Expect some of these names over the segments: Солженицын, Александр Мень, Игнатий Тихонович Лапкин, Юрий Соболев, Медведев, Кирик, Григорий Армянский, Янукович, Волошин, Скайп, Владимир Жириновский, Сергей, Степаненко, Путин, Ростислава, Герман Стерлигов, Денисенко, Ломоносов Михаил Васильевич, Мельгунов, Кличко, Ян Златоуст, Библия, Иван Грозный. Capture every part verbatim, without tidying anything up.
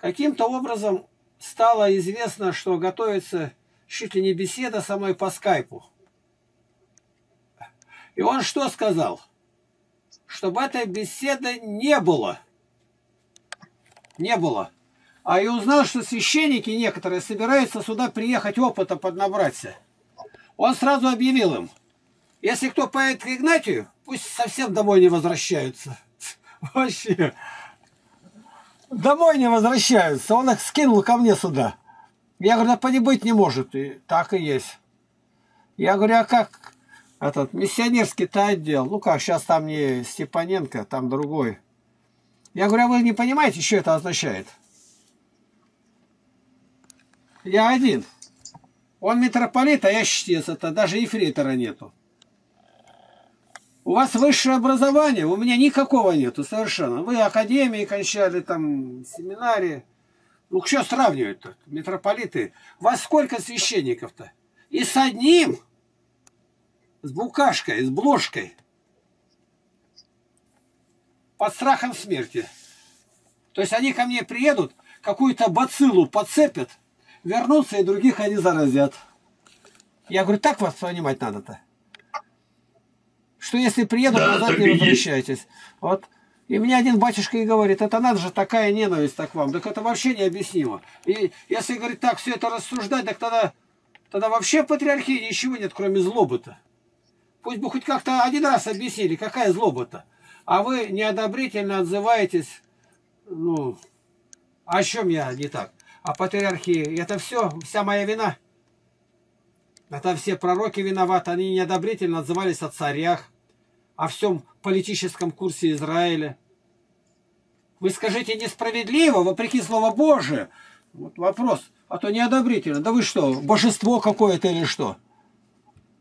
Каким-то образом стало известно, что готовится чуть ли не беседа самой по скайпу. И он что сказал? Чтобы этой беседы не было. Не было. А и узнал, что священники некоторые собираются сюда приехать опыта поднабраться. Он сразу объявил им, если кто поедет к Игнатию, пусть совсем домой не возвращаются. Вообще. Домой не возвращаются. Он их скинул ко мне сюда. Я говорю, да поди быть не может. И так и есть. Я говорю, а как этот миссионерский-то отдел? Ну как, сейчас там не Степаненко, там другой. Я говорю, а вы не понимаете, что это означает? Я один. Он митрополит, а я чтец. Это даже ефрейтора нету. У вас высшее образование, у меня никакого нету совершенно. Вы академии кончали, там, семинарии. Ну, что сравнивать-то, митрополиты? Во сколько священников-то? И с одним, с букашкой, с бложкой. Под страхом смерти. То есть они ко мне приедут, какую-то бациллу подцепят, вернутся и других они заразят. Я говорю, так вас понимать надо-то. Что если приедут, да, назад не возвращайтесь. Вот. И мне один батюшка и говорит, это надо же такая ненависть так вам. Так это вообще необъяснимо. И если, говорит, так все это рассуждать, так тогда, тогда вообще в патриархии ничего нет, кроме злобы-то. Пусть бы хоть как-то один раз объяснили, какая злоба-то. А вы неодобрительно отзываетесь, ну, о чем я не так? О патриархии. Это все, вся моя вина. Это все пророки виноваты, они неодобрительно отзывались о царях, о всем политическом курсе Израиля. Вы скажите несправедливо, вопреки Слову Божию. Вот вопрос, а то неодобрительно. Да вы что, божество какое-то или что?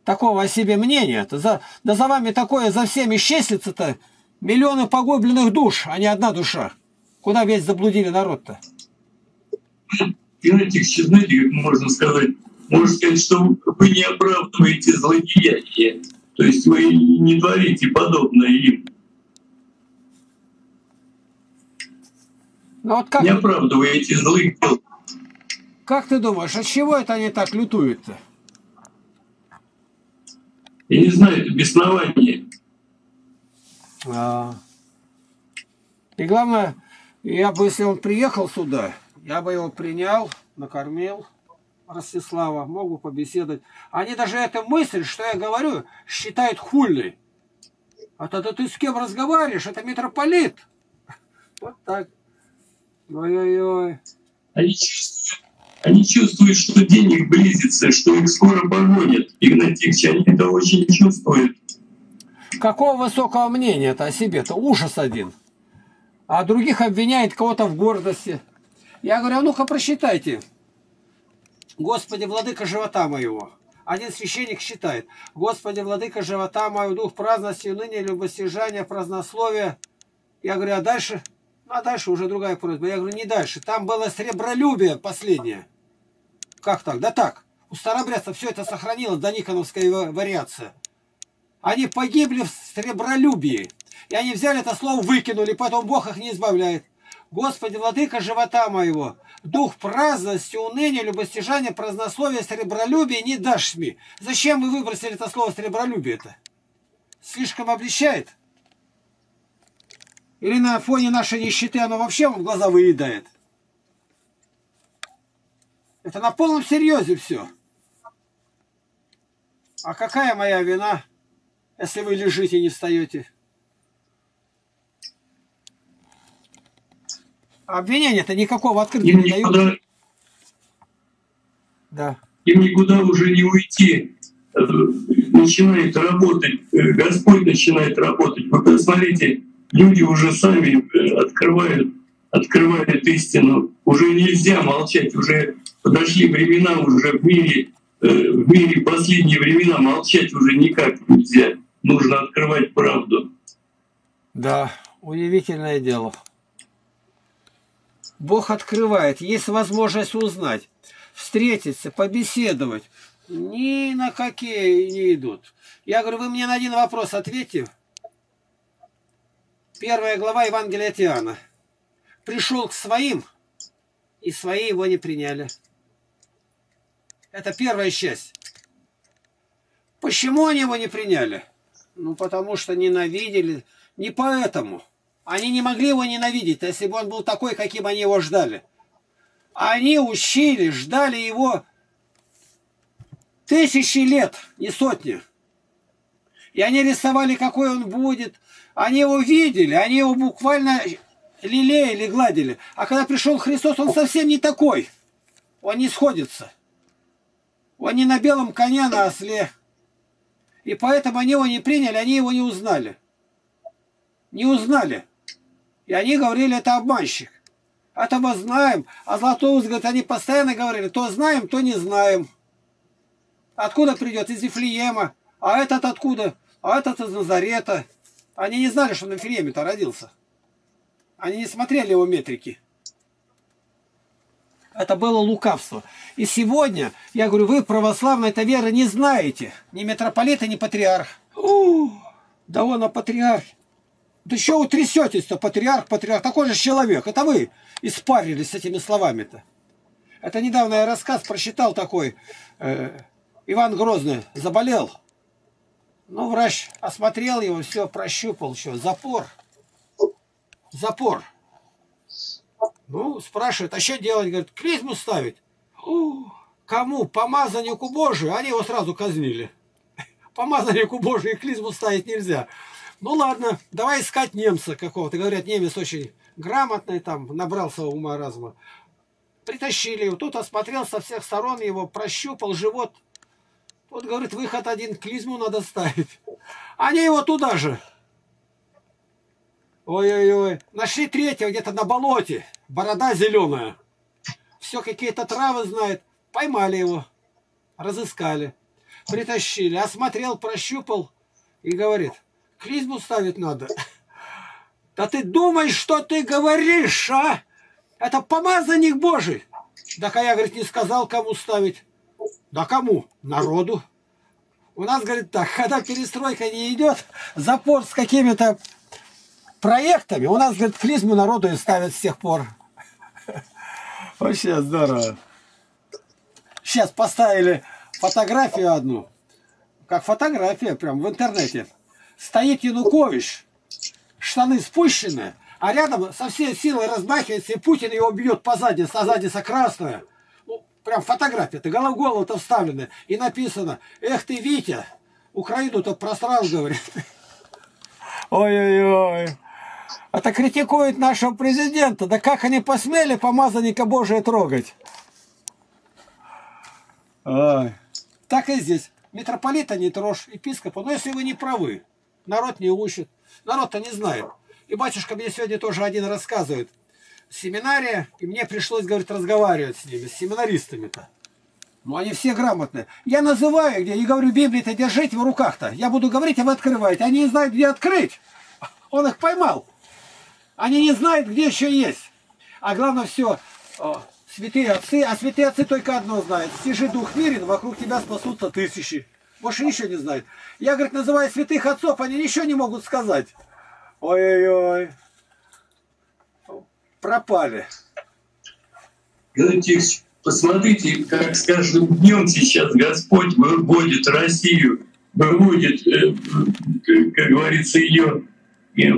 Такого о себе мнения-то. За, да за вами такое, за всеми числится-то миллионы погубленных душ, а не одна душа. Куда весь заблудили народ-то? Еретик, знаете, можно сказать, можно сказать, что вы не оправдываете злодеяния. То есть вы не творите подобное им. Ну, вот как... Не оправдываете злых дел. Как ты думаешь, от чего это они так лютуют-то? Я не знаю, это беснование. А... И главное, я бы, если он приехал сюда, я бы его принял, накормил. Ростислава, могу побеседовать. Они даже эту мысль, что я говорю, считают хульной. А то ты с кем разговариваешь? Это митрополит. Вот так. Ой-ой-ой. Они, они чувствуют, что денег близится, что их скоро погонят. Игнатьевич, они это очень чувствуют. Какого высокого мнения-то о себе-то? Ужас один. А других обвиняет кого-то в гордости. Я говорю, а ну-ка просчитайте. Господи, владыка живота моего. Один священник считает. Господи, владыка живота моего, дух праздности, ныне любостяжания, празднословия. Я говорю, а дальше? Ну, а дальше уже другая просьба. Я говорю, не дальше. Там было сребролюбие последнее. Как так? Да так. У старобрядцев все это сохранилось, дониконовская вариация. Они погибли в сребролюбии. И они взяли это слово, выкинули, потом Бог их не избавляет. Господи, владыка живота моего, дух праздности, уныния, любостяжания, празднословия, сребролюбия не дашь мне. Зачем вы выбросили это слово сребролюбие-то? Слишком обличает? Или на фоне нашей нищеты оно вообще вам глаза выедает? Это на полном серьезе все. А какая моя вина, если вы лежите и не встаете? Обвинения-то никакого открытия не дают. Никуда... Да. Им никуда уже не уйти. Начинает работать. Господь начинает работать. Вы посмотрите, люди уже сами открывают, открывают истину. Уже нельзя молчать. Уже подошли времена, уже в мире, в мире последние времена молчать уже никак нельзя. Нужно открывать правду. Да, удивительное дело. Бог открывает, есть возможность узнать, встретиться, побеседовать. Ни на какие не идут. Я говорю, вы мне на один вопрос ответьте. Первая глава Евангелия от Иоанна. Пришел к своим, и свои его не приняли. Это первая часть. Почему они его не приняли? Ну, потому что ненавидели. Не поэтому. Они не могли его ненавидеть, если бы он был такой, каким они его ждали. Они учили, ждали его тысячи лет, не сотни. И они рисовали, какой он будет. Они его видели, они его буквально лелеяли, гладили. А когда пришел Христос, он совсем не такой. Он не сходится. Он не на белом коне, а на осле. И поэтому они его не приняли, они его не узнали. Не узнали. И они говорили, это обманщик. Это мы знаем. А Златоуст говорит, они постоянно говорили, то знаем, то не знаем. Откуда придет? Из Вифлеема. А этот откуда? А этот из Назарета. Они не знали, что он в Вифлееме-то родился. Они не смотрели его метрики. Это было лукавство. И сегодня, я говорю, вы православной этой веры не знаете. Ни митрополита, ни патриарх. У, да он, а патриарх. Да чего вы трясетесь-то, патриарх, патриарх. Такой же человек. Это вы испарились с этими словами-то. Это недавно я рассказ прочитал такой. Э, Иван Грозный заболел. Ну, врач осмотрел его, все прощупал, что запор. Запор. Ну, спрашивает, а что делать? Говорит, клизму ставить. О, кому? Помазаннику Божию? Они его сразу казнили. Помазаннику Божию клизму ставить нельзя. Ну ладно, давай искать немца какого-то. Говорят, немец очень грамотный, там, набрался ума разума. Притащили его. Тут осмотрел со всех сторон его, прощупал живот. Вот, говорит, выход один, клизму надо ставить. Они его туда же. Ой-ой-ой. Нашли третьего где-то на болоте. Борода зеленая. Все какие-то травы знает. Поймали его. Разыскали. Притащили. Осмотрел, прощупал. И говорит, клизму ставить надо. Да ты думаешь, что ты говоришь, а? Это помазанник Божий. Да я, говорит, не сказал, кому ставить. Да кому? Народу. У нас, говорит, так, когда перестройка не идет, запор с какими-то проектами, у нас, говорит, клизму народу и ставят с тех пор. Вообще здорово. Сейчас поставили фотографию одну. Как фотография, прям в интернете. Стоит Янукович, штаны спущены, а рядом со всей силой размахивается, и Путин его бьет по заднице, а задница красная. Ну, прям фотография-то, голову-то вставлены. И написано, эх ты, Витя, Украину-то просрал, говорит. Ой-ой-ой. Это критикует нашего президента. Да как они посмели помазанника Божия трогать? Ой. Так и здесь. Митрополита не трожь, епископа. Но если вы не правы, народ не учит. Народ-то не знает. И батюшка мне сегодня тоже один рассказывает. Семинария, и мне пришлось, говорит, разговаривать с ними, с семинаристами-то. Ну, они все грамотные. Я называю, где, и говорю, Библию-то держите в руках-то. Я буду говорить, а вы открываете. Они не знают, где открыть. Он их поймал. Они не знают, где еще есть. А главное все, о, святые отцы. А святые отцы только одно знают. Стяжи дух мирен, вокруг тебя спасутся тысячи. Больше ничего не знают. Я, говорит, называю святых отцов, они ничего не могут сказать. Ой-ой-ой. Пропали. Говорите, посмотрите, как с каждым днем сейчас Господь выводит Россию, выводит, как говорится, ее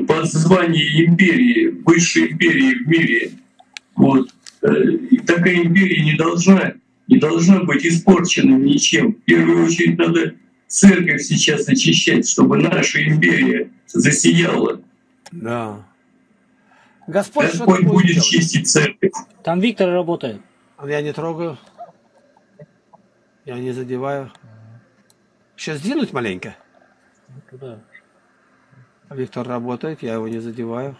под звание империи, высшей империи в мире. Вот. И такая империя не должна, не должна быть испорчена ничем. В первую очередь надо церковь сейчас очищать, чтобы наша империя засияла. Да. Господь, Господь будет, будет чистить церковь. Там Виктор работает. Я не трогаю. Я не задеваю. Сейчас сдвинуть маленько. Куда? Виктор работает, я его не задеваю.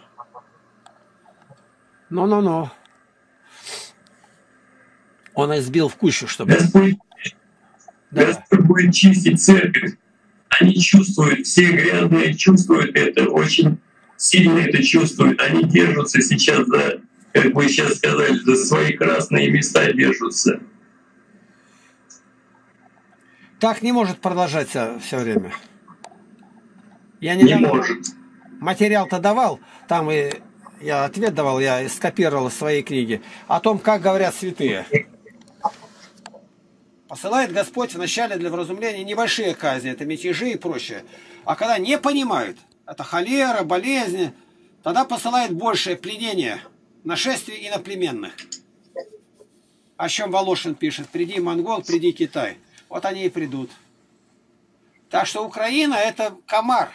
Ну-ну-ну. Он избил в кучу, чтобы... Господь, да. Господь будет чистить церковь. Они чувствуют, все грязные чувствуют это, очень сильно это чувствуют. Они держатся сейчас за... Как вы сейчас сказали, за свои красные места держатся. Так не может продолжаться все время. Я недавно не может. Материал-то давал, там и я ответ давал, я скопировал из своей книги, о том, как говорят святые. Посылает Господь вначале для вразумления небольшие казни, это мятежи и прочее. А когда не понимают, это холера, болезни, тогда посылает большее пленение, нашествие иноплеменных. О чем Волошин пишет, приди монгол, приди Китай. Вот они и придут. Так что Украина это комар.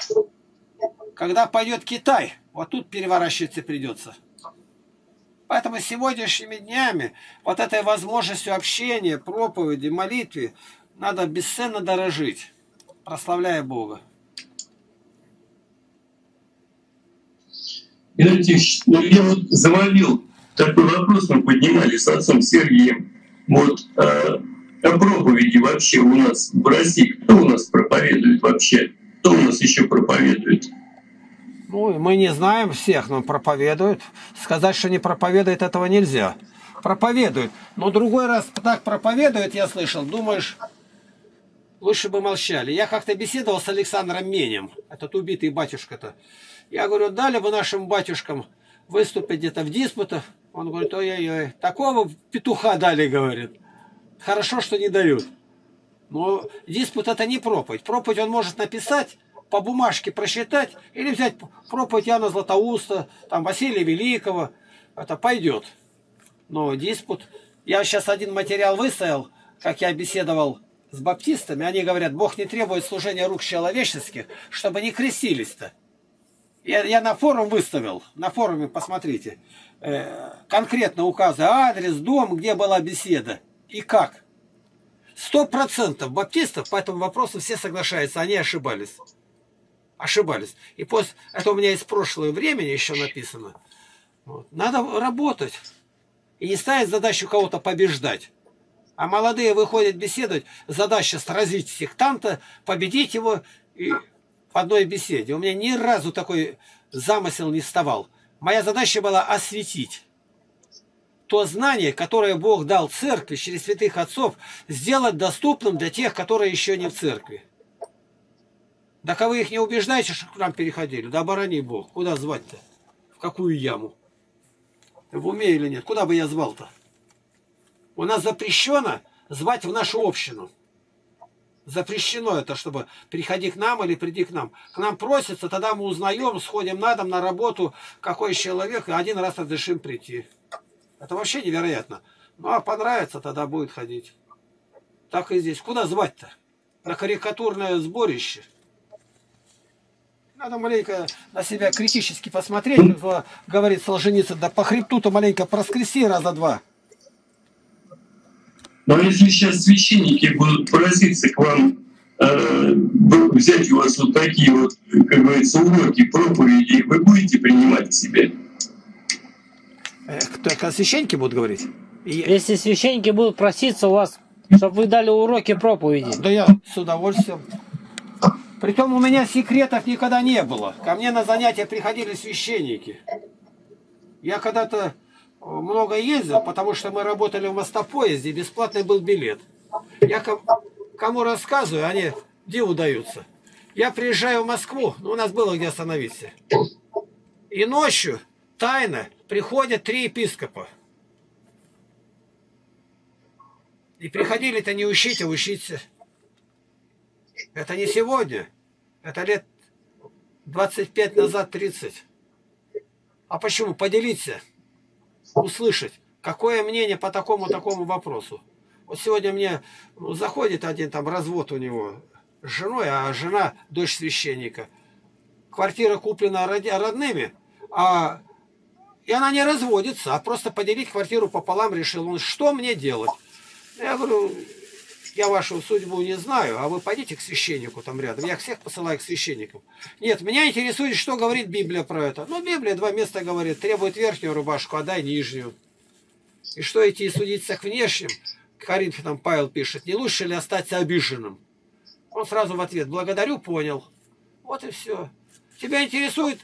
Когда пойдет Китай, вот тут переворачиваться придется. Поэтому сегодняшними днями вот этой возможностью общения, проповеди, молитвы надо бесценно дорожить, прославляя Бога. Игнатий Тихонович, ну я вот завалил такой вопрос, мы поднимали с отцом Сергеем, вот э, о проповеди вообще у нас в России. Кто у нас проповедует вообще? Кто у нас еще проповедует? Ну, мы не знаем всех, но проповедуют. Сказать, что не проповедует, этого нельзя. Проповедуют. Но другой раз так проповедуют, я слышал, думаешь, лучше бы молчали. Я как-то беседовал с Александром Менем, этот убитый батюшка-то. Я говорю, дали бы нашим батюшкам выступить где-то в диспутах. Он говорит, ой-ой-ой, такого петуха дали, говорит. Хорошо, что не дают. Но диспут это не проповедь. Проповедь он может написать, по бумажке просчитать, или взять проповедь Яна Златоуста, там Василия Великого, это пойдет. Но диспут... Я сейчас один материал выставил, как я беседовал с баптистами, они говорят, Бог не требует служения рук человеческих, чтобы не крестились-то. Я, я на форум выставил, на форуме, посмотрите, э, конкретно указы, адрес, дом, где была беседа и как. Сто процентов баптистов по этому вопросу все соглашаются, они ошибались. Ошибались. И после, это у меня из прошлого времени еще написано. Вот. Надо работать. И не ставить задачу кого-то побеждать. А молодые выходят беседовать, задача сразить сектанта, победить его и в одной беседе. У меня ни разу такой замысел не вставал. Моя задача была осветить то знание, которое Бог дал церкви через святых отцов, сделать доступным для тех, которые еще не в церкви. Так а вы их не убеждаете, что к нам переходили? Да оборони Бог. Куда звать-то? В какую яму? Ты в уме или нет? Куда бы я звал-то? У нас запрещено звать в нашу общину. Запрещено это, чтобы приходи к нам или приди к нам. К нам просится, тогда мы узнаем, сходим на дом, на работу, какой человек, и один раз разрешим прийти. Это вообще невероятно. Ну а понравится, тогда будет ходить. Так и здесь. Куда звать-то? Про карикатурное сборище. Надо маленько на себя критически посмотреть, говорит Солженицын, да по хребту-то маленько проскреси раза два. Но если сейчас священники будут проситься к вам, э, взять у вас вот такие вот, как говорится, уроки, проповеди, вы будете принимать к себе? Только священники будут говорить? Если священники будут проситься у вас, чтобы вы дали уроки проповеди. Да я с удовольствием. Притом у меня секретов никогда не было. Ко мне на занятия приходили священники. Я когда-то много ездил, потому что мы работали в Мостопоезде, бесплатный был билет. Я кому рассказываю, они диву даются. Я приезжаю в Москву, но у нас было где остановиться. И ночью тайно приходят три епископа. И приходили-то не учить, а учиться. Это не сегодня, это лет двадцать пять назад, тридцать. А почему? Поделиться, услышать, какое мнение по такому-такому вопросу. Вот сегодня мне ну, заходит один там развод у него с женой, а жена дочь священника. Квартира куплена родными, а... и она не разводится, а просто поделить квартиру пополам решил. Он, что мне делать? Я говорю... Я вашу судьбу не знаю, а вы пойдите к священнику там рядом. Я всех посылаю к священникам. Нет, меня интересует, что говорит Библия про это. Ну, Библия два места говорит. Требует верхнюю рубашку, а дай нижнюю. И что идти и судиться к внешним? Коринфянам Павел пишет, не лучше ли остаться обиженным? Он сразу в ответ, благодарю, понял. Вот и все. Тебя интересует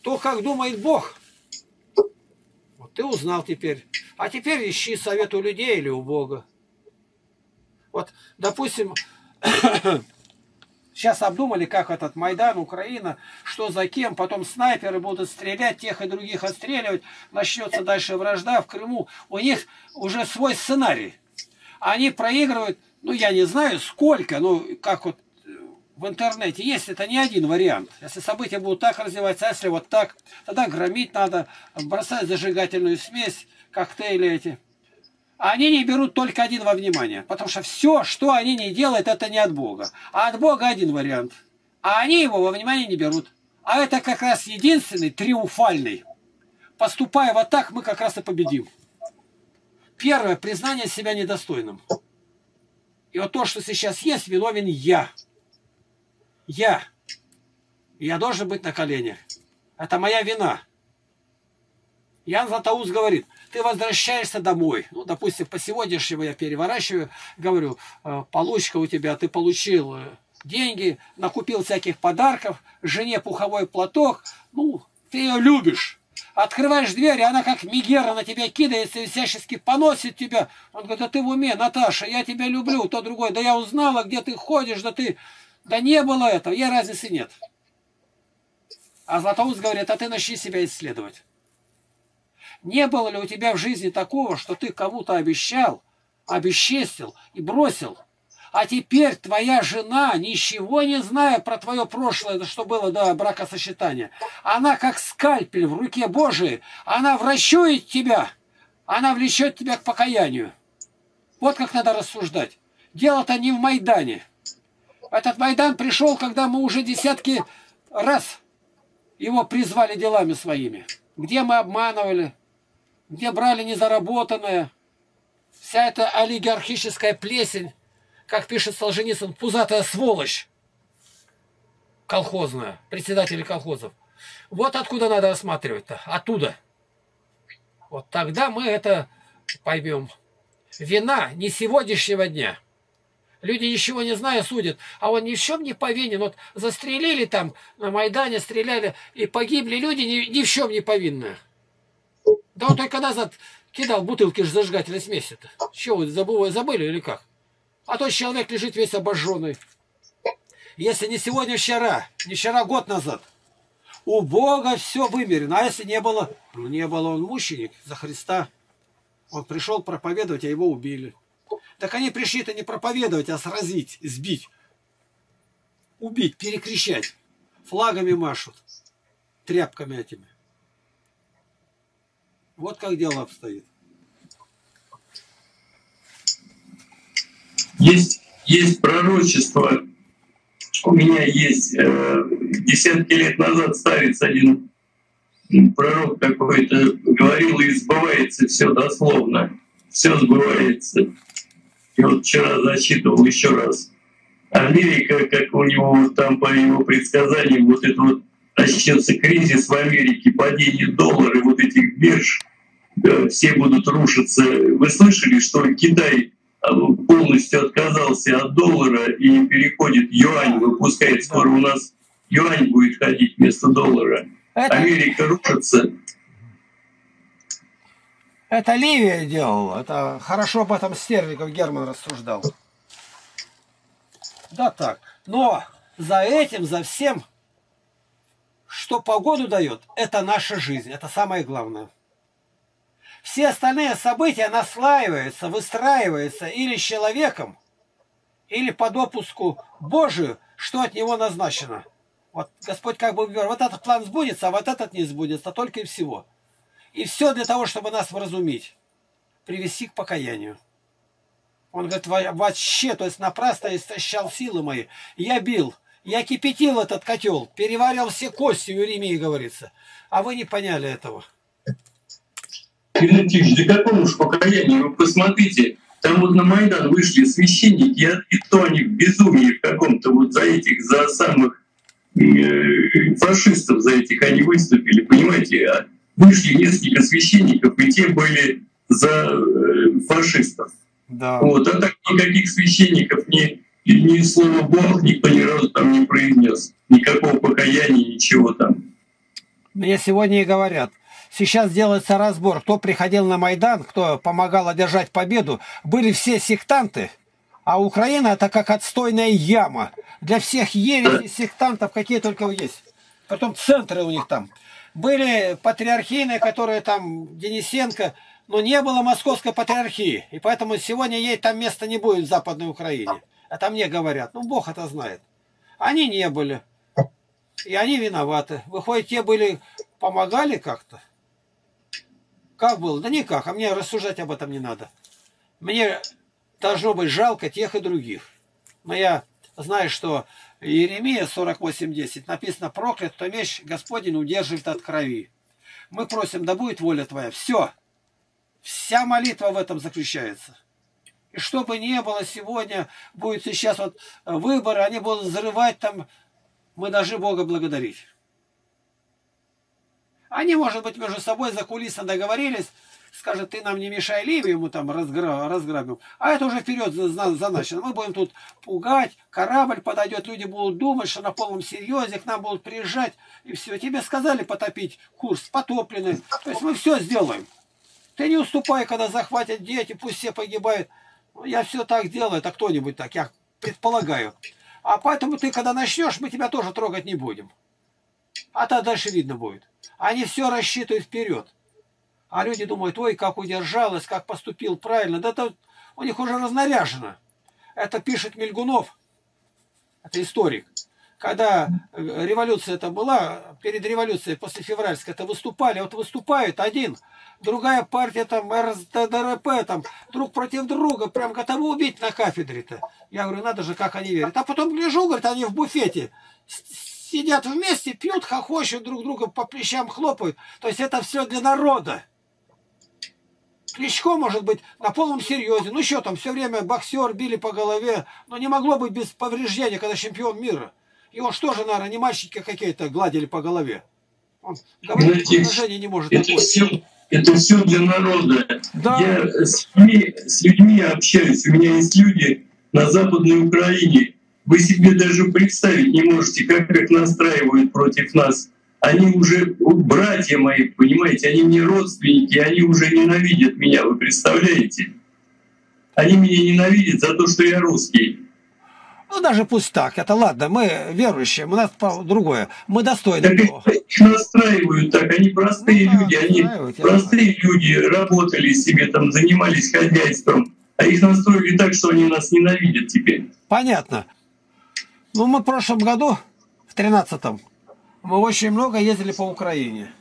то, как думает Бог. Вот ты узнал теперь. А теперь ищи совет у людей или у Бога. Вот, допустим, Сейчас обдумали, как этот Майдан, Украина, что за кем. Потом снайперы будут стрелять, тех и других отстреливать. Начнется дальше вражда в Крыму. У них уже свой сценарий. Они проигрывают, ну я не знаю сколько, ну как вот в интернете есть, это не один вариант. Если события будут так развиваться, а если вот так, тогда громить надо, бросать зажигательную смесь, коктейли эти. Они не берут только один во внимание, потому что все, что они не делают, это не от Бога. А от Бога один вариант, а они его во внимание не берут. А это как раз единственный, триумфальный. Поступая вот так, мы как раз и победим. Первое, признание себя недостойным. И вот то, что сейчас есть, виновен я. Я. Я должен быть на коленях. Это моя вина. Ян Златоуст говорит, ты возвращаешься домой. Ну, допустим, по сегодняшнему я переворачиваю, говорю, получка у тебя, ты получил деньги, накупил всяких подарков, жене пуховой платок, ну, ты ее любишь. Открываешь дверь, и она как мегера на тебя кидается и всячески поносит тебя. Он говорит, да ты в уме, Наташа, я тебя люблю, то другое, да я узнала, где ты ходишь, да ты... Да не было этого, я разницы нет. А Златоуст говорит, а ты начни себя исследовать. Не было ли у тебя в жизни такого, что ты кому-то обещал, обесчестил и бросил, а теперь твоя жена, ничего не зная про твое прошлое, что было до бракосочетания, она как скальпель в руке Божией, она вращует тебя, она влечет тебя к покаянию. Вот как надо рассуждать. Дело-то не в Майдане. Этот Майдан пришел, когда мы уже десятки раз его призвали делами своими. Где мы обманывали, где брали незаработанное, вся эта олигархическая плесень, как пишет Солженицын, пузатая сволочь колхозная, председатели колхозов. Вот откуда надо рассматривать-то, оттуда. Вот тогда мы это поймем. Вина не сегодняшнего дня. Люди ничего не зная судят, а он ни в чем не повинен. Вот застрелили там, на Майдане стреляли, и погибли люди ни, ни в чем не повинные. Да он только назад кидал бутылки зажигательной смеси-то. Чего вы забыли, забыли или как? А тот человек лежит весь обожженный. Если не сегодня, вчера, не вчера, год назад. У Бога все вымерено. А если не было? Ну, не было, он мученик за Христа. Он пришел проповедовать, а его убили. Так они пришли-то не проповедовать, а сразить, сбить, убить, перекрещать. Флагами машут, тряпками этими. Вот как дело обстоит. Есть, есть пророчество. У меня есть, э, десятки лет назад старец один, пророк какой-то, говорил, и сбывается все дословно. Все сбывается. И вот вчера зачитывал еще раз. Америка, как у него там по его предсказаниям, вот это вот начнется кризис в Америке, падение доллара, вот этих бирж, да, все будут рушиться. Вы слышали, что Китай полностью отказался от доллара и переходит юань, выпускает, скоро у нас юань будет ходить вместо доллара. Это... Америка рушится. Это Ливия делала. Это хорошо об этом Стерлигов Герман рассуждал. Да так. Но за этим, за всем, что погоду дает, это наша жизнь. Это самое главное. Все остальные события наслаиваются, выстраиваются или человеком, или по допуску Божию, что от него назначено. Вот Господь как бы говорит, вот этот план сбудется, а вот этот не сбудется, только и всего. И все для того, чтобы нас вразумить, привести к покаянию. Он говорит, вообще, то есть напрасно истощал силы мои. Я бил, я кипятил этот котел, переварил все кости, у Иеремии говорится. А вы не поняли этого. Игнатьевич, да какому же покаянию? Вы посмотрите, там вот на Майдан вышли священники, и ответу они в безумии в каком-то вот за этих, за самых э, фашистов, за этих они выступили, понимаете, а? Вышли несколько священников, и те были за фашистов. Да. Вот, а так никаких священников, ни, ни слова Бог, никто ни разу там не произнес. Никакого покаяния, ничего там. Мне сегодня и говорят, сейчас делается разбор, кто приходил на Майдан, кто помогал одержать победу. Были все сектанты, А Украина это как отстойная яма. Для всех ересей, сектантов, какие только есть. Потом центры у них там. Были патриархийные, которые там, Денисенко, но не было московской патриархии. И поэтому сегодня ей там места не будет в Западной Украине. Это мне говорят. Ну, Бог это знает. Они не были. И они виноваты. Выходит, те были, помогали как-то? Как было? Да никак. А мне рассуждать об этом не надо. Мне должно быть жалко тех и других. Но я знаю, что Иеремия сорок восемь десять написано: проклят, кто меч Господень удерживает от крови. Мы просим, да будет воля твоя. Все. Вся молитва в этом заключается. И что бы ни было сегодня, будет сейчас вот выборы, они будут взрывать там, мы должны Бога благодарить. Они, может быть, между собой закулисно договорились, скажет, ты нам не мешай, Ливию ему там разгра... разграбим. А это уже вперед заначено. Мы будем тут пугать, корабль подойдет, люди будут думать, что на полном серьезе к нам будут приезжать. И все, тебе сказали потопить курс, потопленный. То есть мы все сделаем. Ты не уступай, когда захватят дети, пусть все погибают. Я все так делаю, это кто-нибудь так, я предполагаю. А поэтому ты, когда начнешь, мы тебя тоже трогать не будем. А то дальше видно будет. Они все рассчитывают вперед. А люди думают, ой, как удержалась, как поступил правильно. Да это у них уже разнаряжено. Это пишет Мельгунов, это историк. Когда революция это была, перед революцией, после февральской, это выступали. Вот выступает один, другая партия, там, РСДРП, там, друг против друга, прям готовы убить на кафедре-то. Я говорю, надо же, как они верят. А потом гляжу, говорит, они в буфете сидят вместе, пьют, хохочут, друг друга по плечам хлопают. То есть это все для народа. Кличко, может быть, на полном серьезе. Ну что там, все время боксер били по голове. Но не могло быть без повреждения, когда чемпион мира. Его что же, наверное, не мальчики какие-то гладили по голове. Он говорит, поражение не может это все, это все для народа. Да. Я с людьми, с людьми общаюсь. У меня есть люди на Западной Украине. Вы себе даже представить не можете, как их настраивают против нас. Они уже, братья мои, понимаете, они мне родственники, они уже ненавидят меня, вы представляете? Они меня ненавидят за то, что я русский. Ну, даже пусть так. Это ладно, мы верующие, у нас другое. Мы достойны Бога. Их настраивают так. Они простые ну, люди. Они простые люди, работали себе, там, занимались хозяйством. А их настроили так, что они нас ненавидят теперь. Понятно. Ну, мы в прошлом году, в тринадцатом, мы очень много ездили по Украине.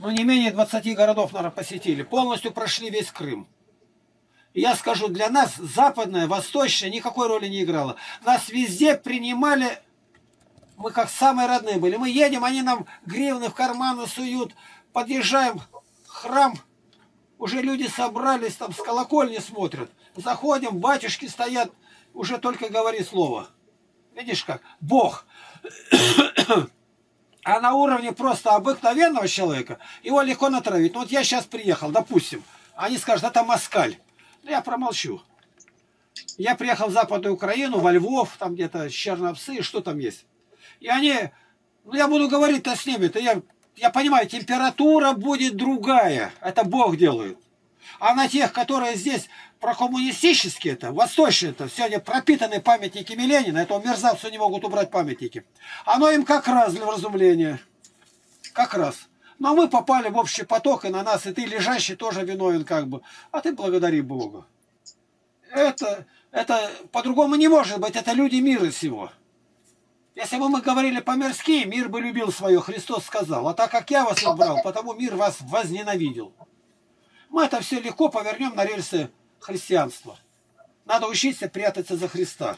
Ну, не менее двадцати городов, наверное, посетили. Полностью прошли весь Крым. Я скажу, для нас западная, восточная никакой роли не играла. Нас везде принимали, мы как самые родные были. Мы едем, они нам гривны в карманы суют, подъезжаем в храм, уже люди собрались, там с колокольни смотрят. Заходим, батюшки стоят, уже только говори слово. Видишь как? Бог. А на уровне просто обыкновенного человека его легко натравить. Ну вот я сейчас приехал, допустим, они скажут, это москаль. Я промолчу. Я приехал в Западную Украину, во Львов, там где-то Черновцы, что там есть. И они, ну я буду говорить-то с ними-то, я, я понимаю, температура будет другая. Это Бог делает. А на тех, которые здесь прокоммунистические-то, восточные-то, сегодня пропитаны памятниками Ленина, этого мерзавцу не могут убрать памятники. Оно им как раз для вразумления. Как раз. Но мы попали в общий поток, и на нас, и ты, лежащий, тоже виновен как бы. А ты благодари Бога. Это, это по-другому не может быть. Это люди мира сего. Если бы мы говорили по-мирски, мир бы любил свое, Христос сказал. А так как я вас убрал, потому мир вас возненавидел. Мы это все легко повернем на рельсы христианства. Надо учиться прятаться за Христа.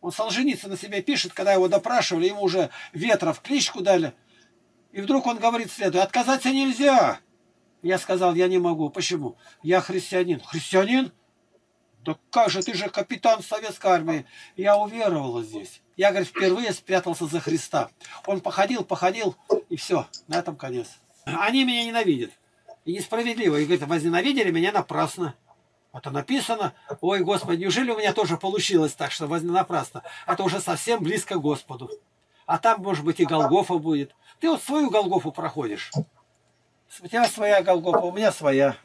Он Солженицын на себе пишет, когда его допрашивали, ему уже Ветров кличку дали. И вдруг он говорит следует, отказаться нельзя. Я сказал, я не могу. Почему? Я христианин. Христианин? Да как же, ты же капитан советской армии. Я уверовал здесь. Я, говорит, впервые спрятался за Христа. Он походил, походил, и все, на этом конец. Они меня ненавидят. И несправедливо. И говорит, возненавидели меня напрасно. Это написано. Ой, Господи, неужели у меня тоже получилось так, что возненапрасно? Это уже совсем близко к Господу. А там, может быть, и Голгофа будет. Ты вот свою Голгофу проходишь. У тебя своя Голгофа, у меня своя.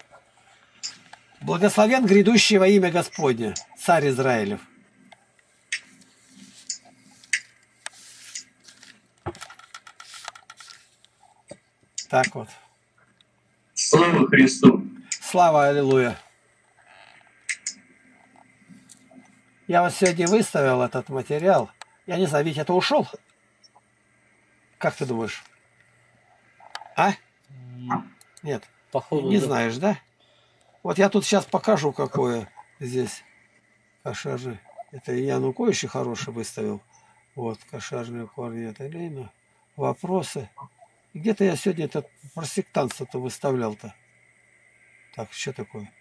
Благословен грядущий во имя Господне, царь Израилев. Так вот. Слава Христу. Слава, аллилуйя. Я вот сегодня выставил этот материал. Я не знаю, ведь это ушел? Как ты думаешь? А? Нет. Походу, не да. знаешь, да? Вот я тут сейчас покажу, какое здесь кошажи. Это Янукович хороший выставил. Вот, кошажные корни. Это время. Вопросы. Где-то я сегодня это просектанство-то выставлял-то. Так, что такое?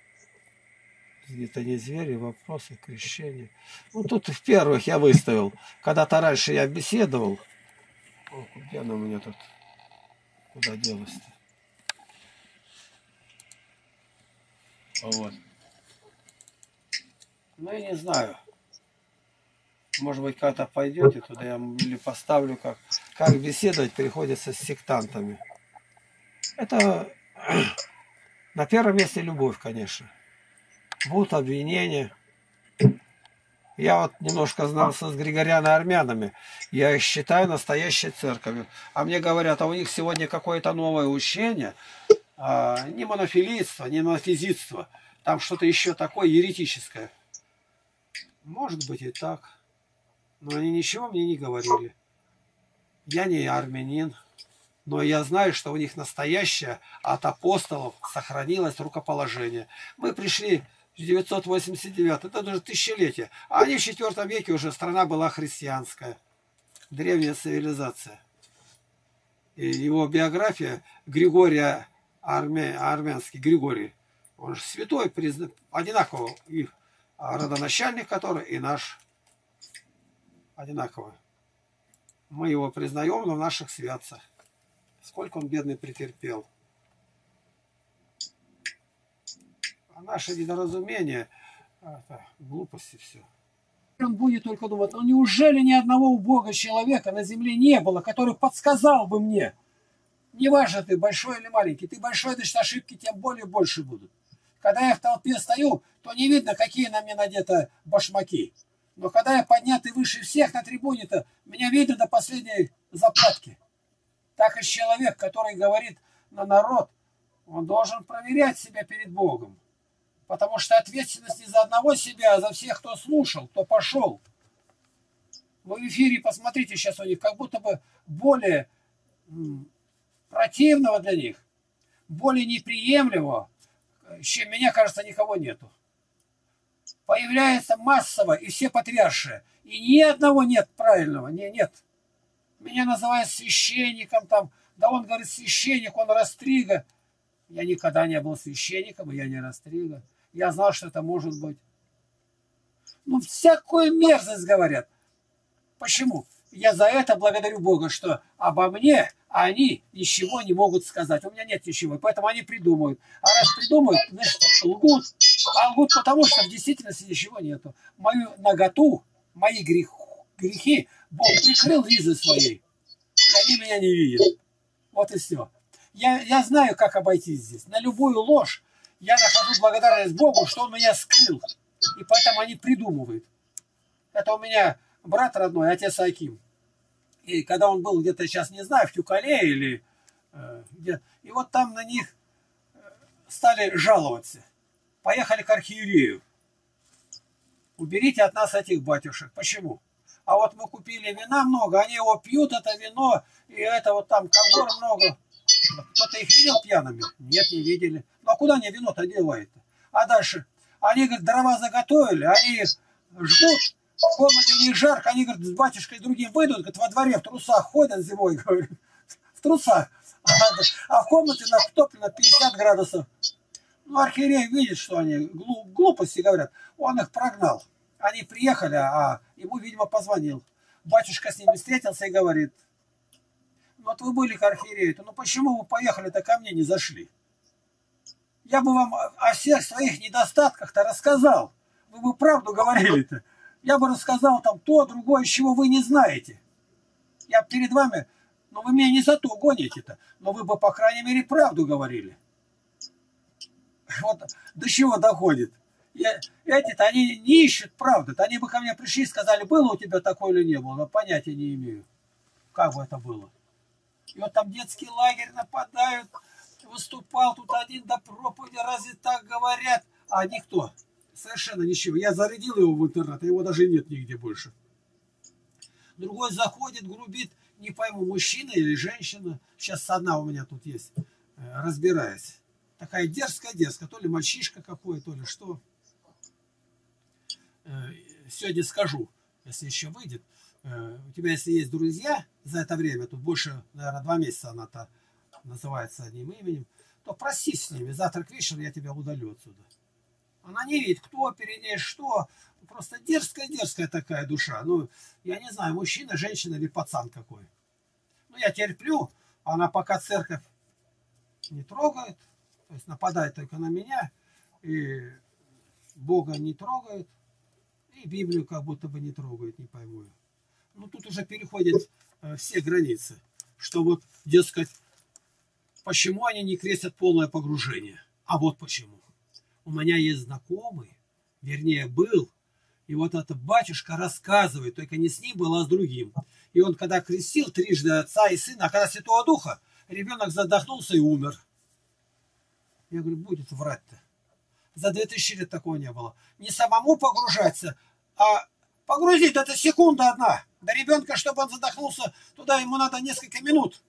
Где-то не звери, вопросы, крещение. Ну, тут в первых я выставил. Когда-то раньше я беседовал. О, где она у меня тут? Куда делась-то? Вот. Ну, я не знаю. Может быть, когда-то пойдете туда, я или поставлю, как, как беседовать приходится с сектантами. Это на первом месте любовь, конечно. Будут обвинения. Я вот немножко знался с григориано-армянами. Я их считаю настоящей церковью. А мне говорят, а у них сегодня какое-то новое учение. А, не монофилийство, не монофизитство. Там что-то еще такое еретическое. Может быть и так. Но они ничего мне не говорили. Я не армянин. Но я знаю, что у них настоящее от апостолов сохранилось рукоположение. Мы пришли в девятьсот восемьдесят девятом, это даже тысячелетие. А они в четвёртом веке уже страна была христианская. Древняя цивилизация. И его биография Григория Армя... Армянский, Григорий, он же святой, призна... одинаково их родоначальник, который и наш одинаково. Мы его признаем, но в наших святцах. Сколько он, бедный, претерпел. А наше недоразумение, это, глупости все. Он будет только думать, ну неужели ни одного убогого человека на земле не было, который подсказал бы мне? Неважно, ты большой или маленький. Ты большой, значит, ошибки тем более больше будут. Когда я в толпе стою, то не видно, какие на мне надеты башмаки. Но когда я поднятый выше всех на трибуне-то, меня видно до последней заплатки. Так и человек, который говорит на народ, он должен проверять себя перед Богом. Потому что ответственность не за одного себя, а за всех, кто слушал, кто пошел. Вы в эфире посмотрите сейчас у них, как будто бы более противного для них, более неприемлемого, чем, мне кажется, никого нету. Появляется массово и все потрясшие. И ни одного нет правильного, не, нет. Меня называют священником там, да он говорит священник, он растрига. Я никогда не был священником, и я не растрига. Я знал, что это может быть. Ну, всякую мерзость говорят. Почему? Я за это благодарю Бога, что обо мне они ничего не могут сказать. У меня нет ничего, поэтому они придумают. А раз придумают, значит, лгут. А лгут потому, что в действительности ничего нету. Мою наготу, мои грех, грехи Бог прикрыл визой своей. И они меня не видят. Вот и все. Я, я знаю, как обойтись здесь. На любую ложь я нахожу благодарность Богу, что Он меня скрыл. И поэтому они придумывают. Это у меня брат родной, отец Аким. И когда он был где-то, сейчас не знаю, в Тюкале или э, где, и вот там на них стали жаловаться. Поехали к архиерею. Уберите от нас этих батюшек. Почему? А вот мы купили вина много, они его пьют, это вино, и это вот там когор много. Кто-то их видел пьяными? Нет, не видели. Ну а куда они вино-то девают-то? А дальше? Они, говорят, дрова заготовили, они их жгут, в комнате у них жарко, они, говорят, с батюшкой и другим выйдут, говорят, во дворе в трусах ходят зимой, говорят, в трусах, а, а в комнате натоплено пятьдесят градусов. Ну, архиерей видит, что они глупости говорят, он их прогнал. Они приехали, а ему, видимо, позвонил. Батюшка с ними встретился и говорит, вот вы были к архиерею, ну почему вы поехали-то ко мне, не зашли? Я бы вам о всех своих недостатках-то рассказал, вы бы правду говорили-то. Я бы рассказал там то, другое, чего вы не знаете. Я перед вами, ну вы меня не за то гоните-то, но вы бы, по крайней мере, правду говорили. вот до чего доходит. Эти-то они не ищут правды. Они бы ко мне пришли и сказали, было у тебя такое или не было. Но понятия не имею, как бы это было. И вот там детский лагерь нападают. Выступал тут один до проповеди. Разве так говорят? А никто. Совершенно ничего. Я зарядил его в интернет. Его даже нет нигде больше. Другой заходит, грубит. Не пойму, мужчина или женщина. Сейчас одна у меня тут есть. Разбираюсь. Такая дерзкая-дерзкая. То ли мальчишка какой, то ли что. Сегодня скажу, если еще выйдет. У тебя, если есть друзья за это время, тут больше, наверное, два месяца она-то называется одним именем, то проси с ними. Завтра к вечеру я тебя удалю отсюда. Она не видит, кто перед ней, что. Просто дерзкая-дерзкая такая душа. Ну, я не знаю, мужчина, женщина или пацан какой. Ну, я терплю. Она пока церковь не трогает. То есть нападает только на меня. И Бога не трогает. И Библию как будто бы не трогает, не пойму. Ну, тут уже переходят э, все границы. Что вот, дескать, почему они не крестят полное погружение? А вот почему. У меня есть знакомый, вернее, был. И вот этот батюшка рассказывает, только не с ним был, а с другим. И он, когда крестил трижды отца и сына, а когда Святого Духа, ребенок задохнулся и умер. Я говорю, будет врать-то. За две тысячи лет такого не было. Не самому погружаться, а погрузить. Это секунда одна. До ребенка, чтобы он задохнулся, туда ему надо несколько минут.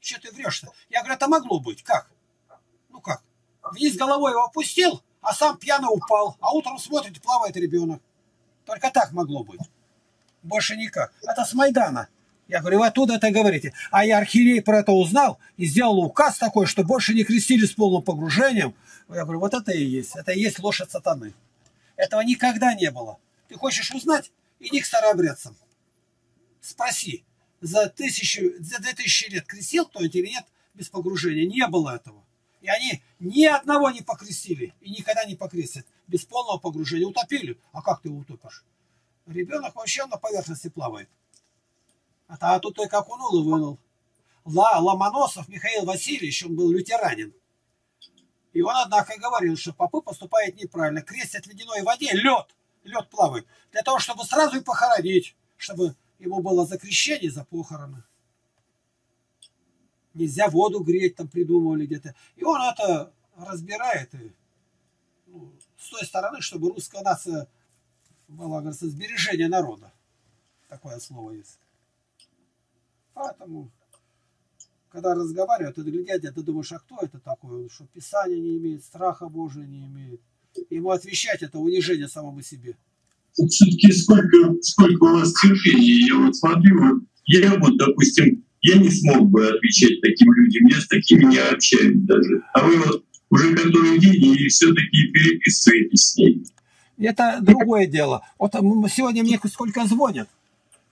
Че ты врешь-то? Я говорю, это могло быть. Как? Ну как? Вниз головой его опустил, а сам пьяно упал. А утром смотрит, плавает ребенок. Только так могло быть. Больше никак. Это с Майдана. Я говорю, вы оттуда это говорите. А я архиерей про это узнал и сделал указ такой, что больше не крестили с полным погружением. Я говорю, вот это и есть. Это и есть ложь от сатаны. Этого никогда не было. Ты хочешь узнать? Иди к старообрядцам. Спроси. За, тысячу, за две тысячи лет крестил кто-нибудь или нет без погружения? Не было этого. И они ни одного не покрестили. И никогда не покрестят. Без полного погружения. Утопили. А как ты его утопишь? Ребенок вообще на поверхности плавает. А тут только окунул и вынул. Ломоносов Михаил Васильевич, он был лютеранин. И он, однако, говорил, что попы поступают неправильно. Крестят в ледяной воде, лед. Лед плавает. Для того, чтобы сразу и похоронить. Чтобы ему было за крещение, за похороны. Нельзя воду греть, там придумывали где-то. И он это разбирает. И, ну, с той стороны, чтобы русская нация была, говорится, сбережение народа. Такое слово есть. Поэтому, когда разговаривают, ты глядя, ты думаешь, а кто это такой? Он что, Писания не имеет, страха Божия не имеет. Ему отвечать — это унижение самому себе. Все-таки сколько, сколько у вас терпения. Я вот смотрю, я вот, допустим, я не смог бы отвечать таким людям, я с такими не общаюсь даже. А вы вот уже который день и все-таки переписываетесь с ней. Это другое дело. Вот сегодня мне сколько звонят,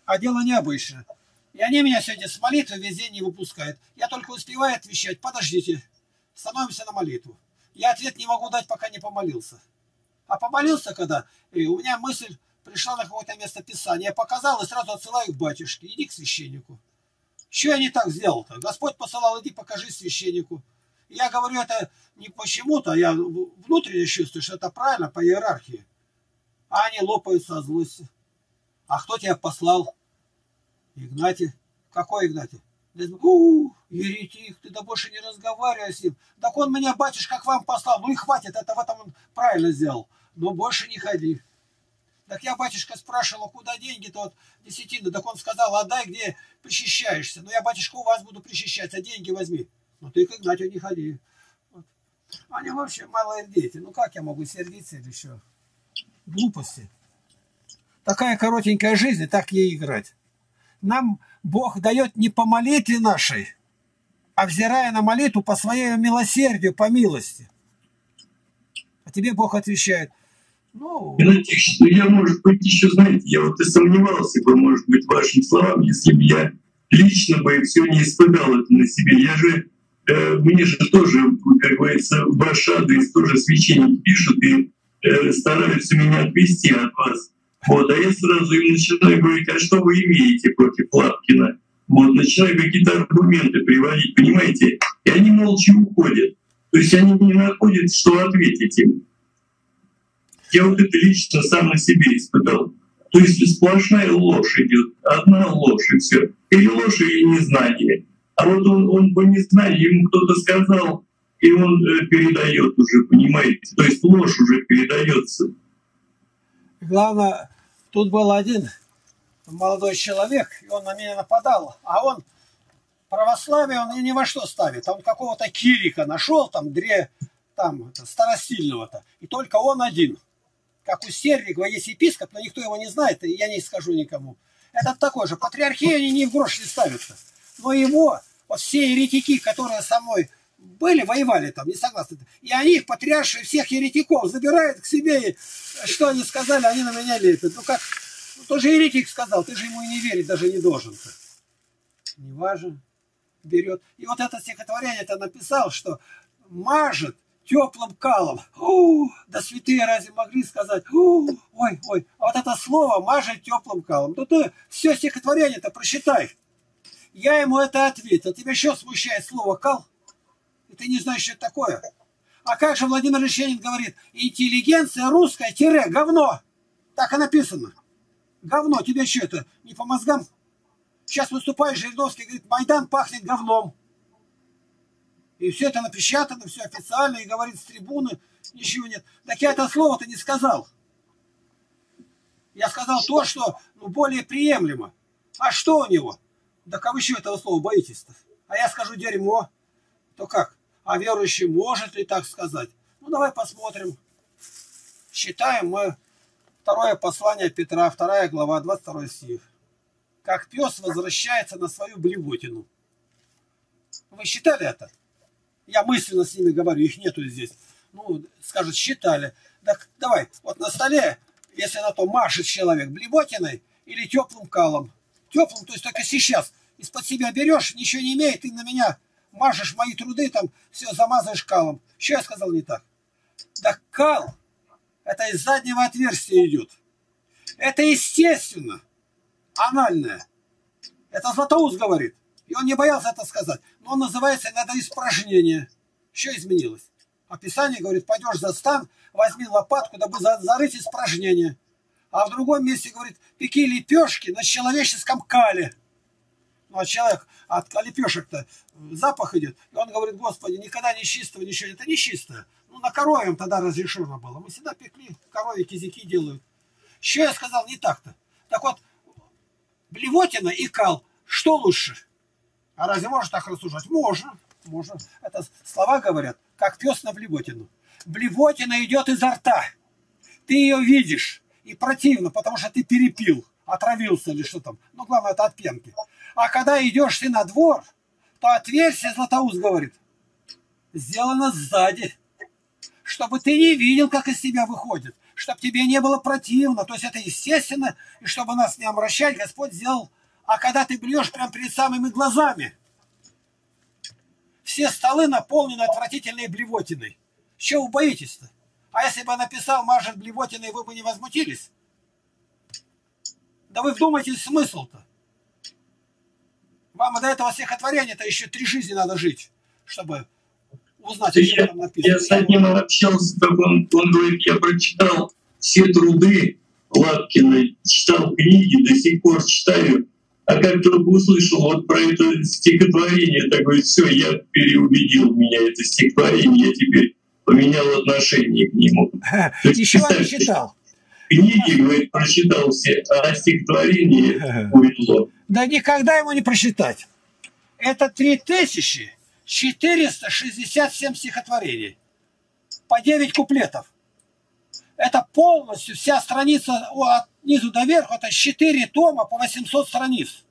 а дело необычное. И они меня сегодня с молитвы весь день не выпускают. Я только успеваю отвечать. Подождите. Становимся на молитву. Я ответ не могу дать, пока не помолился. А помолился когда? И у меня мысль пришла на какое-то место Писания. Я показал и сразу отсылаю к батюшке. Иди к священнику. Чего я не так сделал-то? Господь посылал, иди покажи священнику. И я говорю это не почему-то, я внутренне чувствую, что это правильно по иерархии. А они лопаются от злости. А кто тебя послал? Игнатий. Какой Игнатий? У-у-у, еретик, ты да больше не разговаривай с ним. Так он меня, батюшка, к вам послал. Ну и хватит, это в этом он правильно сделал. Но больше не ходи. Так я, батюшка, спрашивал, куда деньги-то от десятины? Так он сказал, отдай, где причащаешься. Ну я, батюшка, у вас буду причащать, а деньги возьми. Ну ты к Игнатию не ходи. Вот. Они вообще малые дети. Ну как я могу сердиться или еще? Глупости. Такая коротенькая жизнь, и так ей играть. Нам Бог дает не по молитве нашей, а взирая на молитву по своей милосердию, по милости. А тебе Бог отвечает. Ну, я, может быть, еще, знаете, я вот и сомневался бы, может быть, вашим словам, если бы я лично бы все не испытал это на себе. Я же, э, мне же тоже, как говорится, в ваш адрес тоже священники пишут и э, стараются меня отвести от вас. Вот, а я сразу им начинаю говорить, а что вы имеете против Лапкина? Вот, начинаю какие-то аргументы приводить, понимаете? И они молча уходят. То есть они не находят, что ответить им. Я вот это лично сам на себе испытал. То есть сплошная ложь идет, одна ложь и все. Или ложь, или незнание. А вот он, он по незнанию, ему кто-то сказал, и он передает уже, понимаете. То есть ложь уже передается. Главное, тут был один молодой человек, и он на меня нападал, а он православие он ни во что ставит. А он какого-то Кирика нашел, там, дре, там, старостильного-то. И только он один. Как у Сергия есть епископ, но никто его не знает, и я не скажу никому. Это такой же. Патриархию они ни в грош не ставят-то. Но его, вот все еретики, которые со мной были, воевали там, не согласны. И они, их патриарши, всех еретиков забирают к себе, и что они сказали, они на меня лепят. Ну как, ну, тоже еретик сказал, ты же ему и не верить даже не должен-то. Неважно. Берет. И вот это стихотворение -то написал, что мажет теплым калом. У, да святые разве могли сказать? У, ой, ой. А вот это слово мажет теплым калом. Ну ты все стихотворение-то прочитай. Я ему это ответил. Тебя еще смущает слово кал? И ты не знаешь, что это такое. А как же Владимир Ильиченин говорит, интеллигенция русская тире говно. Так и написано. Говно. Тебе что это? Не по мозгам? Сейчас выступает Жириновский, говорит, Майдан пахнет говном. И все это напечатано, все официально, и говорит с трибуны, ничего нет. Так я это слово-то не сказал. Я сказал то, что ну, более приемлемо. А что у него? Так а вы еще этого слова боитесь-то? А я скажу дерьмо. То как? А верующий может ли так сказать? Ну давай посмотрим. Считаем мы второе послание Петра, вторая глава, двадцать второй стих. Как пес возвращается на свою блевотину. Вы считали это? Я мысленно с ними говорю, их нету здесь. Ну, скажут, считали. Так давай, вот на столе, если на то машет человек блевотиной или теплым калом. Теплым, то есть только сейчас. Из-под себя берешь, ничего не имеет, ты на меня мажешь мои труды, там все замазываешь калом. Что я сказал не так? Так кал, это из заднего отверстия идет. Это естественно. Анальное. Это Златоуст говорит. И он не боялся это сказать. Но он называется иногда испражнение. Что изменилось? Описание говорит, пойдешь за стан, возьми лопатку, дабы зарыть испражнение. А в другом месте говорит, пеки лепешки на человеческом кале. Ну, а человек от лепешек-то запах идет. И он говорит, Господи, никогда не чистого ничего. Это не чистое. Ну, на коровьем тогда разрешено было. Мы всегда пекли, коровьи кизяки делают. Что я сказал не так-то? Так вот, блевотина и кал. Что лучше? А разве можно так рассуждать? Можно. Можно. Это слова говорят, как пес на блевотину. Блевотина идет изо рта. Ты ее видишь. И противно, потому что ты перепил. Отравился или что там. Ну, главное, это от пенки. А когда идешь ты на двор, то отверстие, Златоуст говорит, сделано сзади. Чтобы ты не видел, как из тебя выходит. Чтобы тебе не было противно. То есть это естественно. И чтобы нас не обращать, Господь сделал. А когда ты блюешь прямо перед самыми глазами. Все столы наполнены отвратительной блевотиной. Чего вы боитесь-то? А если бы я написал мажет блевотиной, вы бы не возмутились? Да вы вдумайтесь смысл-то. Вам до этого стихотворения-то еще три жизни надо жить, чтобы... Узнать, я, я с одним общался, так он, он говорит, я прочитал все труды Лапкина, читал книги, до сих пор читаю, а как только услышал вот про это стихотворение, так говорит, все, я переубедил меня это стихотворение, я теперь поменял отношение к нему. Еще не читал. Книги, говорит, прочитал все, а стихотворение уйдет. Да никогда ему не прочитать. Это три тысячи. четыреста шестьдесят семь стихотворений по девять куплетов. Это полностью вся страница от низу до верху, это четыре тома по восемьсот страниц.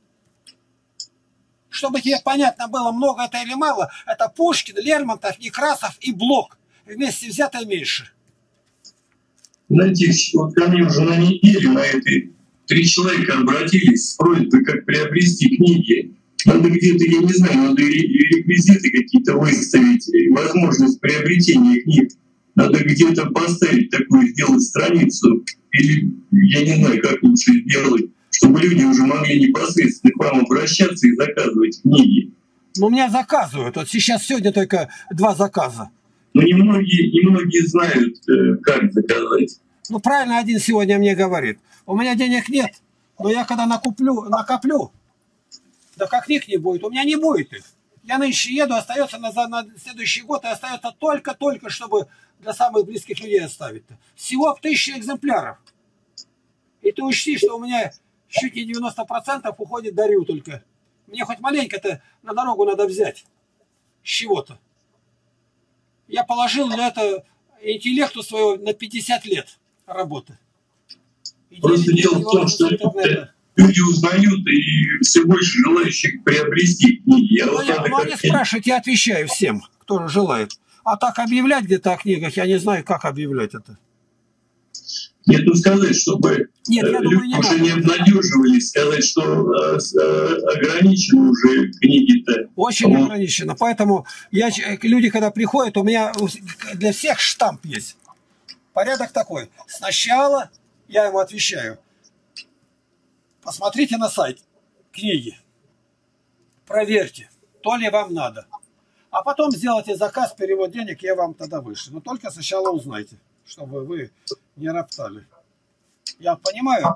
Чтобы тебе понятно было, много это или мало, это Пушкин, Лермонтов, Некрасов и Блок. Вместе взятое меньше. Знаете, вот ко мне уже на неделю на этой три человека обратились с просьбой, как приобрести книги. Надо где-то, я не знаю, надо реквизиты какие-то выставить, возможность приобретения книг. Надо где-то поставить такую, сделать страницу, или я не знаю, как лучше сделать, чтобы люди уже могли непосредственно к вам обращаться и заказывать книги. Ну, меня заказывают. Вот сейчас сегодня только два заказа. Но немногие, немногие знают, как заказать. Ну, правильно один сегодня мне говорит. У меня денег нет, но я когда накуплю, накоплю, да как книг не будет, у меня не будет их. Я нынче еду, остается на, на следующий год, и остается только-только, чтобы для самых близких людей оставить. Всего тысячи экземпляров. И ты учти, что у меня чуть не девяносто процентов уходит, дарю только. Мне хоть маленько-то на дорогу надо взять с чего-то. Я положил для этого интеллекту своего на пятьдесят лет работы. И просто дело в том, что люди узнают, и все больше желающих приобрести книги. Ну, я, ну, не спрашивайте, я отвечаю всем, кто желает. А так объявлять где-то о книгах, я не знаю, как объявлять это. Нет, ну сказать, чтобы Нет, люди думаю, не уже надо. не обнадеживались, сказать, что ограничены уже книги-то. Очень вот. ограничено. Поэтому я, люди, когда приходят, у меня для всех штамп есть. Порядок такой. Сначала я ему отвечаю. Посмотрите на сайт книги. Проверьте, то ли вам надо. А потом сделайте заказ, перевод денег, я вам тогда вышлю. Но только сначала узнайте, чтобы вы не роптали. Я понимаю,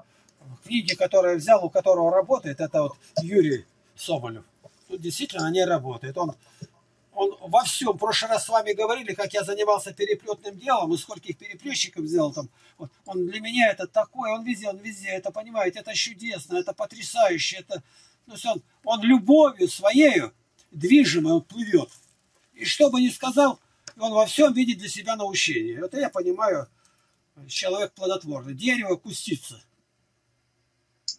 книги, которые взял, у которого работает, это вот Юрий Соболев. Тут действительно не работает. Он, он во всем. В прошлый раз с вами говорили, как я занимался переплетным делом и скольких переплетчиков взял там. Вот. Он для меня это такой, он везде, он везде. Это, понимаете, это чудесно, это потрясающе. Это, ну, он, он любовью своею движимой он плывет. И что бы ни сказал, он во всем видит для себя научение. Это я понимаю. Человек плодотворный. Дерево кустится.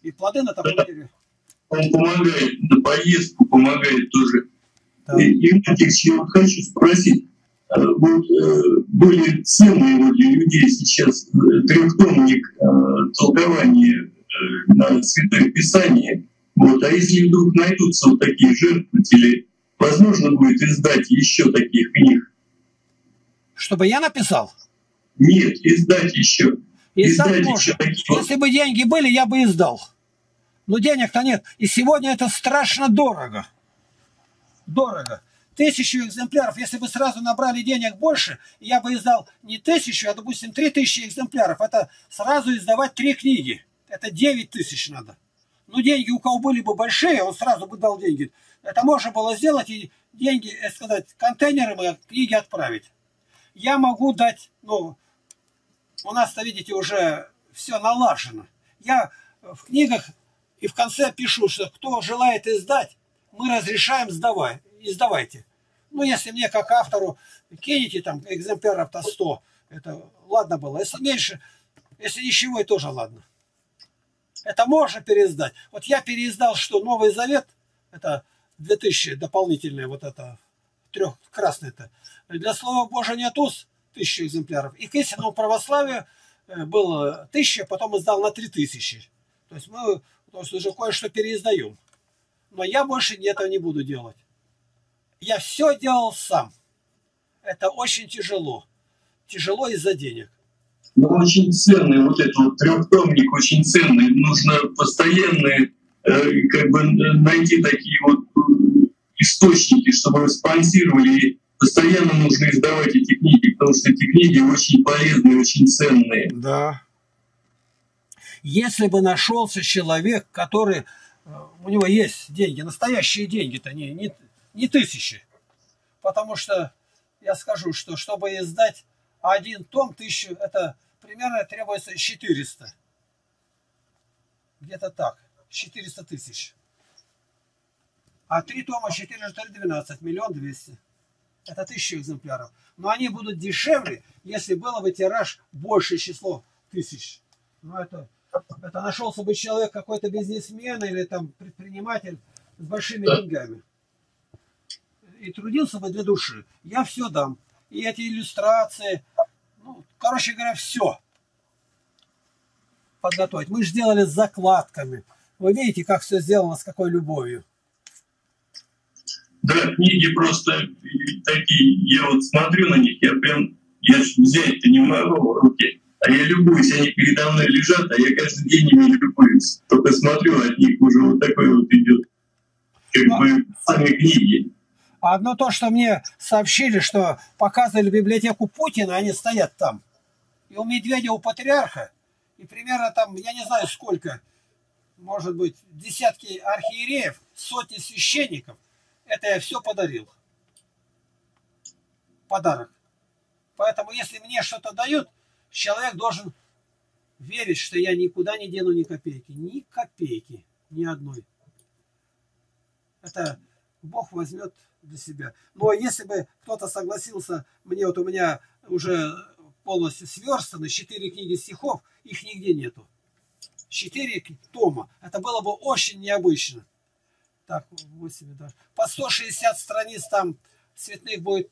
И плоды на таком дереве. Он помогает, на поездку помогает тоже. Да. И, и я хочу спросить, вот, были ценные вроде людей сейчас трехтомник толкования на Святое Писание. Вот, а если вдруг найдутся вот такие жертвователи, возможно будет издать еще таких книг? Чтобы я написал? Нет, издать еще. Издать издать еще. Если бы деньги были, я бы издал. Но денег-то нет. И сегодня это страшно дорого. Дорого. Тысячу экземпляров. Если бы сразу набрали денег больше, я бы издал не тысячу, а, допустим, три тысячи экземпляров. Это сразу издавать три книги. Это девять тысяч надо. Ну, деньги у кого были бы большие, он сразу бы дал деньги. Это можно было сделать и деньги, так сказать, контейнером и книги отправить. Я могу дать, ну, у нас-то, видите, уже все налажено. Я в книгах и в конце пишу, что кто желает издать, мы разрешаем сдавать, издавайте. Ну, если мне как автору кинете там экземпляров-то сто, это ладно было. Если меньше, если ничего, и тоже ладно. Это можно переиздать. Вот я переиздал, что Новый Завет, это две тысячи дополнительные вот это, трех красные-то. Для Слова Божия нет уз, тысяча экземпляров. И к истинному православию было тысяча, потом издал на три тысячи. То есть мы то есть уже кое-что переиздаем. Но я больше этого не буду делать. Я все делал сам. Это очень тяжело. Тяжело из-за денег. Ну, очень ценный вот этот вот трехтомник, очень ценный. Нужно постоянно э, как бы найти такие вот источники, чтобы спонсировали. Постоянно нужно издавать эти книги, потому что эти книги очень полезные, очень ценные. Да. Если бы нашелся человек, который... У него есть деньги, настоящие деньги-то, не, не, не тысячи. Потому что, я скажу, что чтобы издать один том, тысячу, это примерно требуется четыреста. Где-то так, четыреста тысяч. А три тома четыре, четыре, двенадцать, миллион двести. Это тысяча экземпляров. Но они будут дешевле, если было бы тираж большее число тысяч. Но это, это нашелся бы человек, какой-то бизнесмен или там предприниматель с большими деньгами. И трудился бы для души. Я все дам. И эти иллюстрации. Ну, короче говоря, все подготовить. Мы же делали с закладками. Вы видите, как все сделано, с какой любовью. Да, книги просто такие, я вот смотрю на них, я прям, я взять-то не могу в руки, а я любуюсь, они передо мной лежат, а я каждый день ими любуюсь. Только смотрю, от них уже вот такой вот идет, как бы, сами книги. Одно то, что мне сообщили, что показывали библиотеку Путина, они стоят там. И у Медведя, у патриарха, и примерно там, я не знаю сколько, может быть, десятки архиереев, сотни священников. Это я все подарил. Подарок. Поэтому, если мне что-то дают, человек должен верить, что я никуда не дену ни копейки. Ни копейки. Ни одной. Это Бог возьмет для себя. Но если бы кто-то согласился, мне вот у меня уже полностью сверстаны четыре книги стихов, их нигде нету. Четыре тома. Это было бы очень необычно. Так, восемь даже. По сто шестьдесят страниц там цветных будет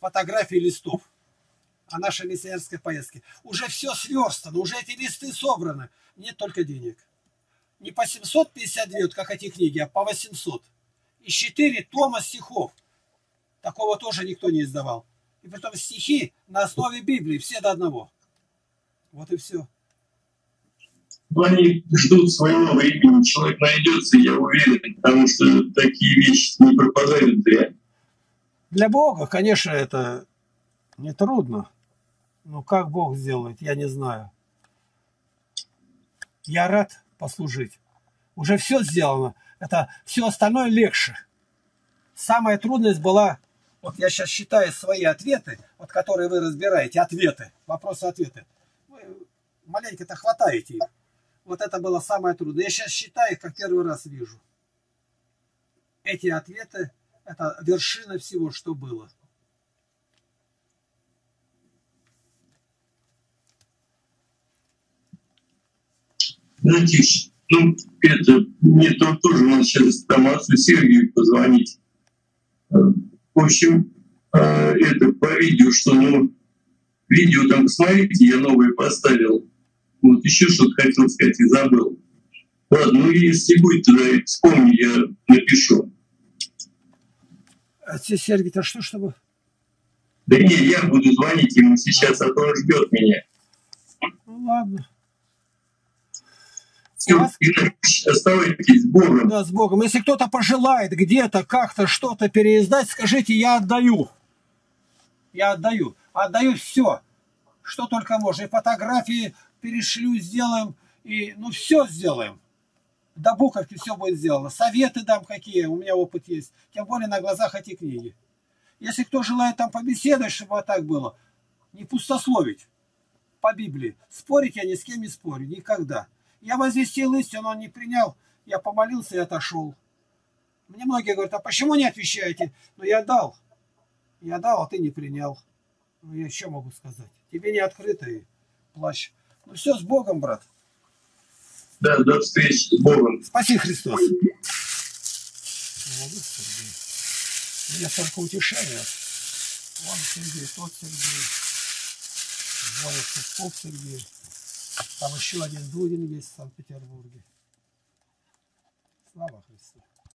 фотографий листов о нашей миссионерской поездке. Уже все сверстано, уже эти листы собраны. Нет только денег. Не по семьсот пятьдесят две, как эти книги, а по восемьсот. И четыре тома стихов. Такого тоже никто не издавал. И притом стихи на основе Библии, все до одного. Вот и все. Они ждут своего времени. Человек найдется, я уверен, потому что такие вещи не пропадают зря. Для Бога, конечно, это не трудно. Но как Бог сделает, я не знаю. Я рад послужить. Уже все сделано. Это все остальное легче. Самая трудность была, вот я сейчас считаю свои ответы, вот которые вы разбираете, ответы, вопросы-ответы. Вы маленько-то хватаете их. Вот это было самое трудное. Я сейчас считаю их, как первый раз вижу. Эти ответы, это вершина всего, что было. Натиш, ну, это, мне там тоже надо сейчас Томасу Сергею позвонить. В общем, это по видео, что, ну, видео там, посмотрите, я новое поставил. Вот еще что-то хотел сказать и забыл. Ладно, ну, если будет, тогда я вспомню, я напишу. А тебе, Сергей, то что, чтобы? Да не, я буду звонить ему сейчас, а то он ждет меня. Ну, ладно. Оставайтесь с Богом. Да, с Богом. Если кто-то пожелает где-то, как-то, что-то переиздать, скажите, я отдаю. Я отдаю. Отдаю все, что только можно. И фотографии перешлю, сделаем. И, ну, все сделаем. До буковки все будет сделано. Советы дам какие, у меня опыт есть. Тем более на глазах эти книги. Если кто желает там побеседовать, чтобы вот так было, не пустословить по Библии. Спорить я ни с кем не спорю. Никогда. Я возвестил истину, он не принял. Я помолился и отошел. Мне многие говорят, а почему не отвечаете? Ну, я дал. Я дал, а ты не принял. Ну, я еще могу сказать. Тебе не открытый плащ. Ну, все, с Богом, брат. Да, до встречи, с Богом. Спаси Христос. Меня только утешение. Вон Сергей, тот Сергей. Звонит Сергей, Сергей. Там еще один Дудин есть в Санкт-Петербурге. Слава Христу!